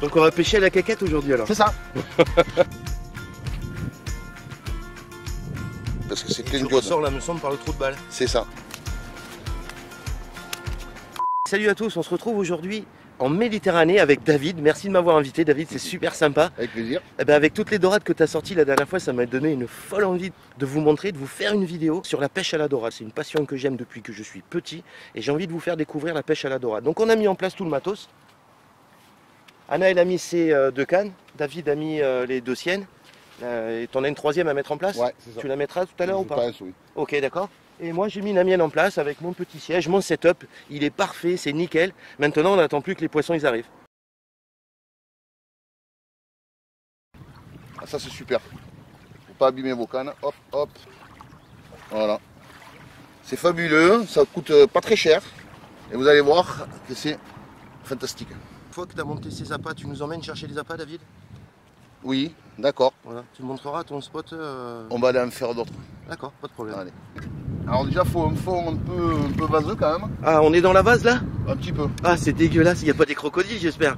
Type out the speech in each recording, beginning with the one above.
Donc on va pêcher à la caquette aujourd'hui alors. C'est ça. Parce que c'était une gourde. Tu ressors la me semble par le trou de balle. C'est ça. Salut à tous, on se retrouve aujourd'hui en Méditerranée avec David. Merci de m'avoir invité David, c'est super sympa. Avec plaisir. Et ben avec toutes les dorades que tu as sorties la dernière fois, ça m'a donné une folle envie de vous montrer, de vous faire une vidéo sur la pêche à la dorade. C'est une passion que j'aime depuis que je suis petit et j'ai envie de vous faire découvrir la pêche à la dorade. Donc on a mis en place tout le matos. Anna elle a mis ses deux cannes, David a mis les deux siennes. Et t'en as une troisième à mettre en place? Ouais, c'est ça. Tu la mettras tout à l'heure ou pas? Oui. Ok, d'accord. Et moi j'ai mis la mienne en place avec mon petit siège, mon setup, il est parfait, c'est nickel. Maintenant on n'attend plus que les poissons ils arrivent. Ah, ça c'est super. Faut pas abîmer vos cannes, hop hop. Voilà. C'est fabuleux, ça coûte pas très cher. Et vous allez voir que c'est fantastique. Une fois que tu as monté ces appâts, tu nous emmènes chercher les appâts David? Oui, d'accord. Voilà. Tu me montreras ton spot On va aller en faire d'autres. D'accord, pas de problème. Allez. Alors déjà, il faut un fond un peu vaseux quand même. Ah, on est dans la vase là? Un petit peu. Ah, c'est dégueulasse, il n'y a pas des crocodiles j'espère?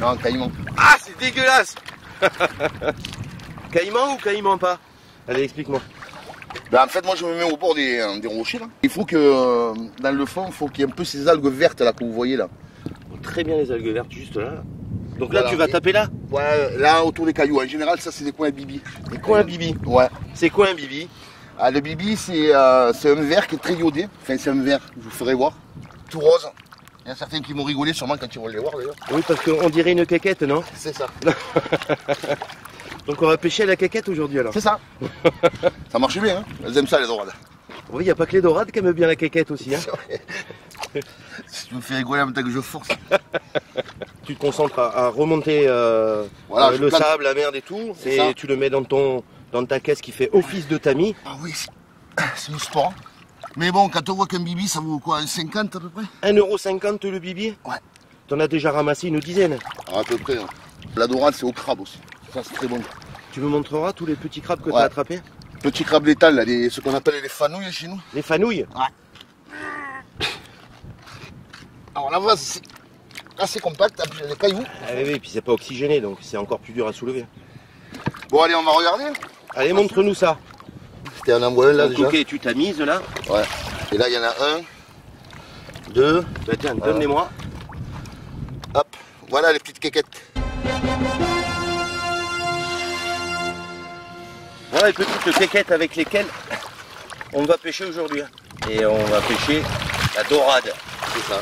Non, caïman. Ah, c'est dégueulasse. Caïman ou caïman pas? Allez, explique-moi. Ben, en fait, moi je me mets au bord des rochers là. Il faut que, dans le fond, il faut qu'il y ait un peu ces algues vertes là que vous voyez là. Oh, très bien les algues vertes, juste là. Donc là, voilà. Tu vas taper là? Ouais, là, autour des cailloux. En général, ça, c'est des coins à bibi. Des coins à bibi? Ouais. C'est quoi un bibi? Ah, le bibi, c'est un verre qui est très iodé. Enfin, c'est un verre, je vous ferai voir. Tout rose. Il y a certains qui m'ont rigolé, sûrement, quand ils vont les voir, d'ailleurs. Oui, parce qu'on dirait une caquette, non? C'est ça. Donc on va pêcher à la caquette aujourd'hui, alors? C'est ça. Ça marche bien, hein? Elles aiment ça, les dorades. Oui, il n'y a pas que les dorades qui aiment bien la caquette aussi, hein? Si tu me fais rigoler en même temps que je force. Tu te concentres à remonter voilà, le sable, la merde et tout, et ça. Tu le mets dans ta caisse qui fait office de tamis. Ah oui, c'est le sport. Mais bon, quand on voit qu'un bibi, ça vaut quoi, 1,50 à peu près? 1,50 € le bibi? Ouais. T'en as déjà ramassé une dizaine? Ah, à peu près. Hein. La dorade, c'est au crabe aussi. Ça, c'est très bon. Tu me montreras tous les petits crabes que t'as attrapés? Petits crabes létales, là, ce qu'on appelle les fanouilles chez nous. Les fanouilles? Ouais. Alors la vase, c'est assez compact, il y a des cailloux. Ah oui, et puis c'est pas oxygéné, donc c'est encore plus dur à soulever. Bon, allez, on va regarder. Allez, montre-nous ça. C'était un envoyé là déjà. Ok, tu t'as mise là. Ouais. Et là, il y en a un, deux. Bah, tiens, voilà. Donne-les-moi. Hop, voilà les petites quéquettes. Voilà les petites quéquettes avec lesquelles on va pêcher aujourd'hui. Et on va pêcher la dorade. C'est ça.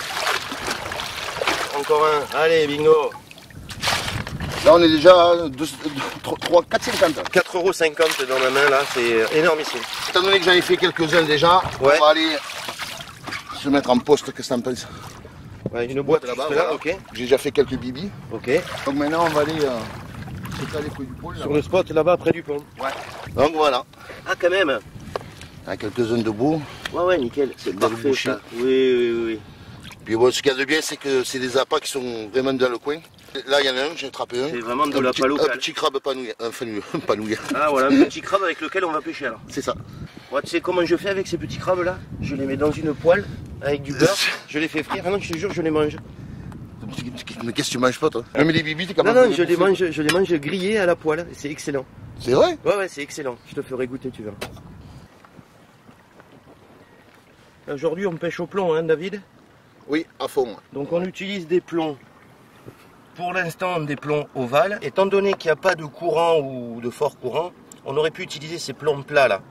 Encore un. Allez, bingo. Là, on est déjà 4,50 €. 4,50 € dans la main, là, c'est énormissime. Étant donné que j'en ai fait quelques-uns déjà, ouais. On va aller se mettre en poste, qu'est-ce que t'en penses? Ouais, une boîte là-bas, voilà. Ok. J'ai déjà fait quelques bibis. Ok. Donc maintenant, on va aller près du pôle. Sur le spot, là-bas, près du pôle. Ouais. Donc voilà. Ah, quand même. Ah, quelques-uns de beau. Ouais, ouais, nickel. C'est parfait, ça. Oui, oui, oui. Puis bon, ce qu'il y a de bien, c'est que c'est des appâts qui sont vraiment dans le coin. Là, il y en a un, j'ai attrapé un. C'est vraiment de l'appât local. Un petit crabe panouillard. Enfin, ah voilà, un petit crabe avec lequel on va pêcher alors. C'est ça. Ouais, tu sais comment je fais avec ces petits crabes là? Je les mets dans une poêle avec du beurre, je les fais frire. Ah non, je te jure, je les mange. Mais qu'est-ce que tu manges pas toi? Non, mais les bibis, t'es quand même. Non, non, je les mange grillés à la poêle. C'est excellent. C'est vrai? Ouais, ouais, c'est excellent. Je te ferai goûter, tu verras. Aujourd'hui, on pêche au plomb, hein, David? Oui, à fond. Donc on utilise des plombs, pour l'instant des plombs ovales. Étant donné qu'il n'y a pas de courant ou de fort courant, on aurait pu utiliser ces plombs plats là.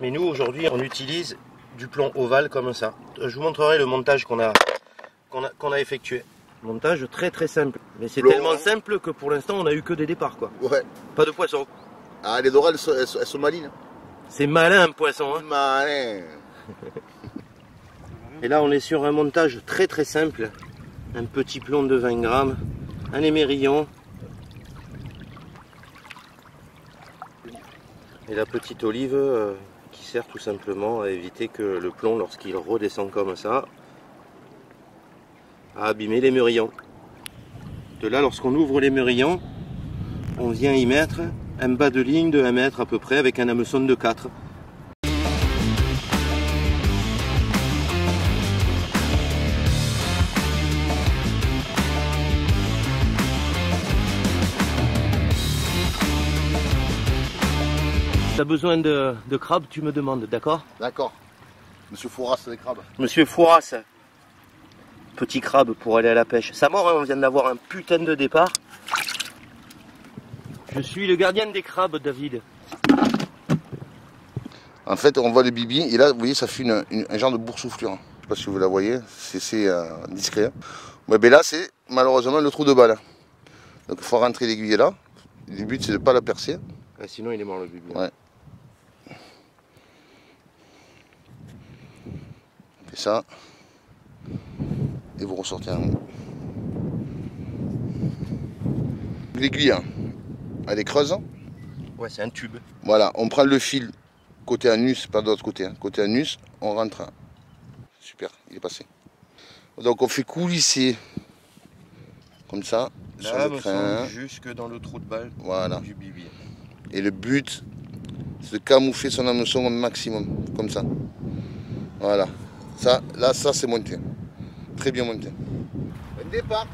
Mais nous aujourd'hui on utilise du plomb ovale comme ça. Je vous montrerai le montage qu'on a effectué. Montage très simple. Mais c'est tellement simple que pour l'instant on n'a eu que des départs quoi. Ouais. Pas de poisson. Ah les dorades elles sont malines. C'est malin un poisson hein. Malin. Et là on est sur un montage très simple, un petit plomb de 20 grammes, un émerillon et la petite olive qui sert tout simplement à éviter que le plomb lorsqu'il redescend comme ça à abîmer l'émerillon. De là lorsqu'on ouvre l'émerillon, on vient y mettre un bas de ligne de 1 mètre à peu près avec un hameçon de 4. T'as besoin de crabes, tu me demandes, d'accord? D'accord. Monsieur Fouras, les crabes. Monsieur Fouras, petit crabe pour aller à la pêche. Ça mord, hein, on vient d'avoir un putain de départ. Je suis le gardien des crabes, David. En fait, on voit le bibi, et là, vous voyez, ça fait un genre de boursouflure. Je sais pas si vous la voyez, c'est discret. Ouais, mais là, c'est malheureusement le trou de balle. Donc, il faut rentrer l'aiguille là. Le but, c'est de ne pas la percer. Ah, sinon, il est mort, le bibi. Ouais. On fait ça. Et vous ressortez un... L'aiguille, hein. Elle est creuse. Ouais, c'est un tube. Voilà, on prend le fil côté anus, pas de l'autre côté, hein. Côté anus, on rentre. Super, il est passé. Donc on fait coulisser comme ça, sur le crin, jusque dans le trou de balle, voilà, du bibi. Et le but, c'est de camoufler son hameçon au maximum, comme ça. Voilà, ça, là, ça c'est monté, très bien monté. Bon départ.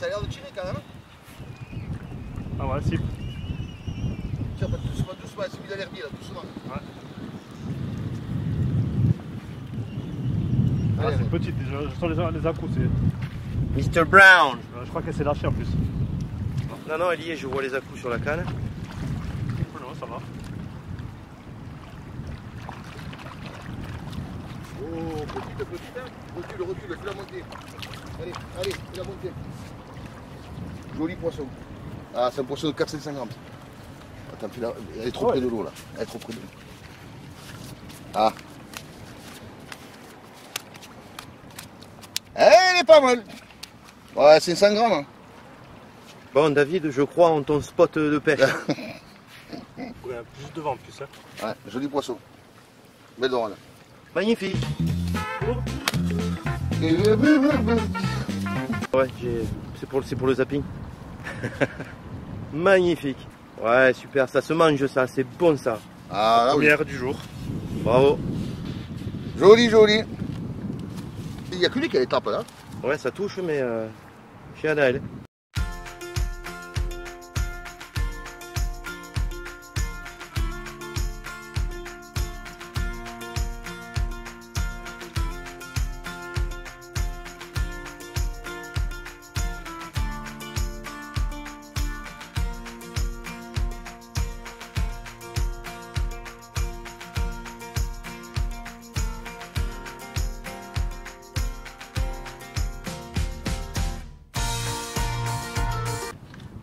Ça a l'air de tirer quand même. Ah ouais, si. Tiens, pas doucement, doucement, c'est mis dans l'herbier là, doucement. Ouais. Ah, c'est petite, je sens les appros. Mister Brown. Je crois qu'elle s'est lâchée en plus. Non, non, elle y est, je vois les accoups sur la canne. Oh non, ça va. Oh, petite, petite, hein. Recule, tu l'as monté. Allez, allez, tu l'as monté. Joli poisson. Ah, c'est un poisson de 450 grammes. Attends, elle est trop près de l'eau là. Elle est trop près de l'eau. Ah. Elle est pas mal. Ouais, 500 grammes. Hein. Bon, David, je crois en ton spot de pêche. Ouais, juste devant en plus. Hein. Ouais, joli poisson. Belle dorade. Magnifique. Oh. Ouais, c'est pour le zapping. Magnifique. Ouais, super, ça se mange ça, c'est bon ça. Ah, la première du jour. Bravo. Joli, joli. Il n'y a que lui qui a les tapes là. Ouais, ça touche, mais chez Anna, elle.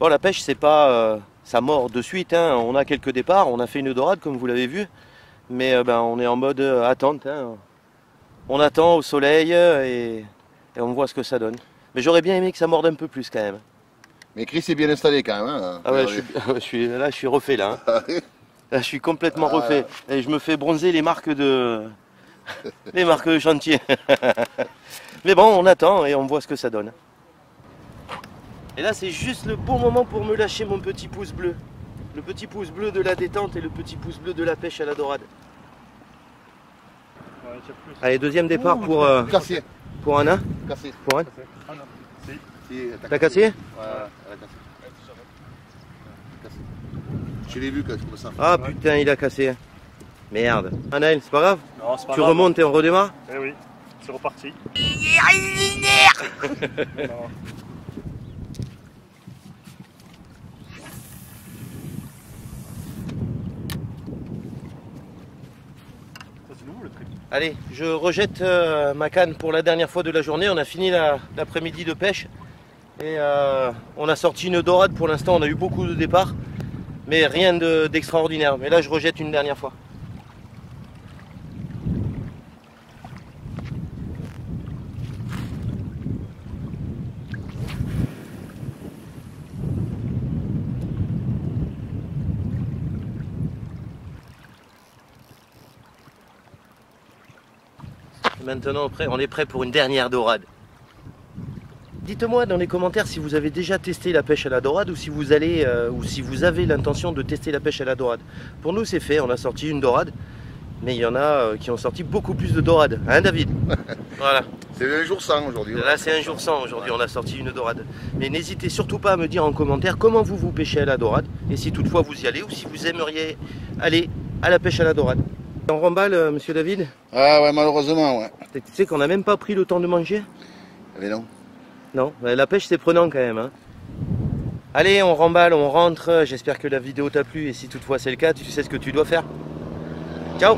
Bon, la pêche, c'est pas ça mord de suite, hein. On a quelques départs, on a fait une dorade comme vous l'avez vu, mais ben, on est en mode attente, hein. On attend au soleil et on voit ce que ça donne. Mais j'aurais bien aimé que ça morde un peu plus quand même. Mais Chris est bien installé quand même. Hein. Ah ouais, là je suis refait là. Hein. Là je suis complètement refait et je me fais bronzer les marques de chantier. Mais bon, on attend et on voit ce que ça donne. Et là, c'est juste le bon moment pour me lâcher mon petit pouce bleu. Le petit pouce bleu de la détente et le petit pouce bleu de la pêche à la dorade. Ouais, plus. Allez, deuxième départ. Ouh, pour Anna. Cassé. Pour Anne. Ah non. Si, t'as cassé? Ouais, elle a cassé. Je l'ai vu quand je me sens. Ah putain, il a cassé. Merde. Anna, c'est pas grave? Non, c'est pas grave. Tu remontes et on redémarre? Eh oui, c'est reparti. Allez, je rejette ma canne pour la dernière fois de la journée. On a fini l'après-midi de pêche et on a sorti une dorade pour l'instant. On a eu beaucoup de départs, mais rien d'extraordinaire. Mais là, je rejette une dernière fois. Maintenant, on est prêt pour une dernière dorade. Dites-moi dans les commentaires si vous avez déjà testé la pêche à la dorade ou si vous allez ou si vous avez l'intention de tester la pêche à la dorade. Pour nous, c'est fait. On a sorti une dorade, mais il y en a qui ont sorti beaucoup plus de dorades. Hein, David? Voilà. C'est un jour sans aujourd'hui. Là, c'est un jour sans aujourd'hui, on a sorti une dorade. Mais n'hésitez surtout pas à me dire en commentaire comment vous vous pêchez à la dorade, et si toutefois vous y allez, ou si vous aimeriez aller à la pêche à la dorade. On remballe, monsieur David? Ah ouais, malheureusement, ouais. Tu sais qu'on n'a même pas pris le temps de manger? Mais non. Non, la pêche c'est prenant quand même, hein. Allez, on remballe, on rentre. J'espère que la vidéo t'a plu, et si toutefois c'est le cas, tu sais ce que tu dois faire. Ciao!